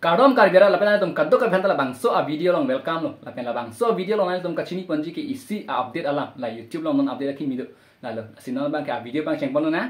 Karom karibera lapen ane tum kaddo karibenta la bangso a video long welcome long lapen la bangso video long ane tum kachini ponji ke isi a update alam la YouTube long non update akim video la lo sinon bang ke a video bang cheng pon na.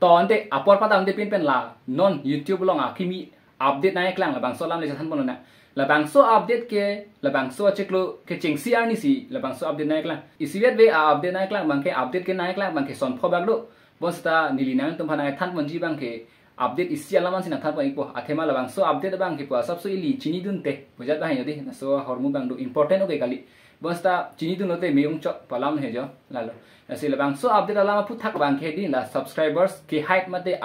Tonte apor pata onde pin pen la non YouTube long akimi update naik lang la bangso lam le chan pon na. Labangso update ke labangso acheklo ke chengsi ani si labangso update naik lang isiwet be update naik lang bangke update ke naik lang bangke sonpho baglo bosta nilinang tumpana than monji bangke update isi alaman sina than paipo athema labangso update bangke po sabso ili chini dunte bujat bang yodi so hormu bangdo important oke kali bosta chini dunote meung chok palam hejo lalo asi labangso update alama puthak bangke din la subscribers ke height mate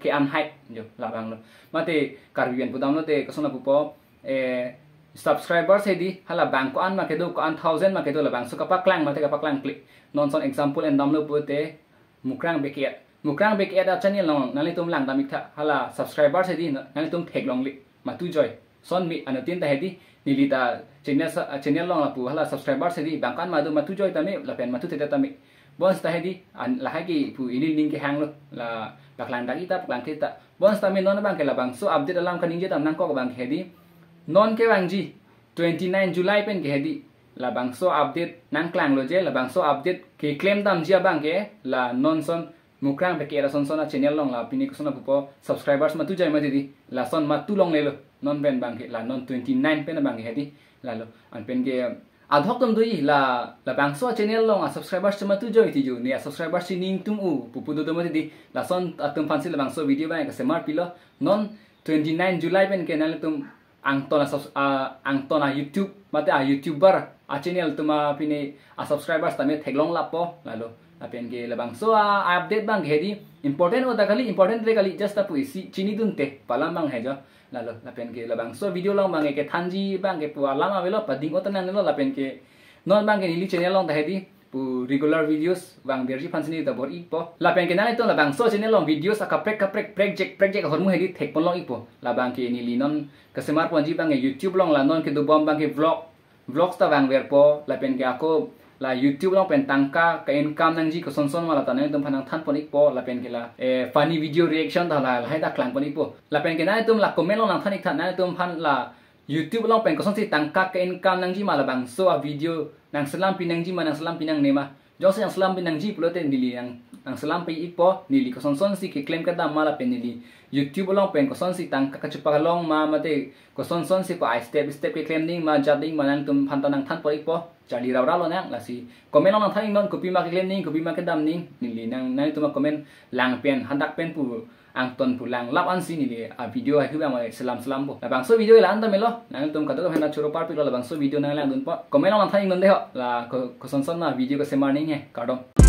ke an height jo labanglo mate karbian pudamnote kasona pupo subscribers hedi hala bangkoan makedo koan 1000 makedo la bangso kapaklang mate kapaklang click nonson example and damlo pute mukrang bekiat a channel long nali tum lang damik tha hala subscribers hedi nali tum thek long li matu joy son mi anotin ta hedi nilita channel long apu hala subscribers hedi bangkan madu matu joy tame la pen matu theta tame bons ta hedi an lahagi pu ini ning ke hang lo la paklang dagi ta paklang theta bons tame non bang ke la bangso update alam kaning je tam nang ko bang hedi non ke bangji 29 Julai pen ke hedi la bangso update nang klang lo je la bangso update ke claim dam jia bang ke la non son mukrang be ke la son son a channel long la pini kusona pupo subscribers matu jai mati di la son matu long le lo non pen bang ke la non 29 pen bang ke hedi la lo an pen ke adhok tum doi la bangso channel long a subscribers matu joi ti ju ne subscribers ning tum u pupu do mati di la son atum fansi la bangso video bang ke semar pilo non 29 Julai pen ke nal tum angtona YouTube mate a YouTuber a channel tuma pini a subscribers tame theglong lapo lalo lapen ge labang so a update bang hedi important oda kali important re kali just apu isi chini dunte palam bang hejo lalo lapen ge labang so video long bang ke thanji bang ke pualama velo pading otana nelo lapen ke non bang ge nili channel long ta hedi pu regular videos bang berji fansini ta bor ipo lapen ke nalito labang so channel long videos akaprek kaprek project hormu hedi thekpon long ipo labang ke nili non kesemar ponji bang YouTube long la non ke du bom bang ke vlog ta bang verpo lapen ke ako la YouTube long pen tangka ka income nang ji ko sonson wala ta nei tum phanang than ponik po lapen ke la funny video reaction ta la hai ta klang ponik po lapen ke nai tum la comment long nang thanik than nai tum phan la YouTube long pen ko sonsi tangka ka income nang ji mala bang so a video nang selam pinang ji manang selam pinang nema jose yang selam pinang ji pulote nili ang selam pi ipo nili ko sonson si ke claim kada mala pen nili YouTube long pen ko sonsi tangka ka chupa long ma mate ko sonson si ko i step ke claim ning ma jading manang tum phan ta nang than ponik po jadi raw nang lasi komen nang thaing non copy mark claim ning copy mark dam ning nili nang nai tuma komen lang pen handak pen pu angton pulang lap an sini le a video hai khubang selam bo labang so video la antam elo nang tum kadok hena churo par pi labang so video nang la dun po comment on thai non de ho la ko sonson na video ko semar ning he kadom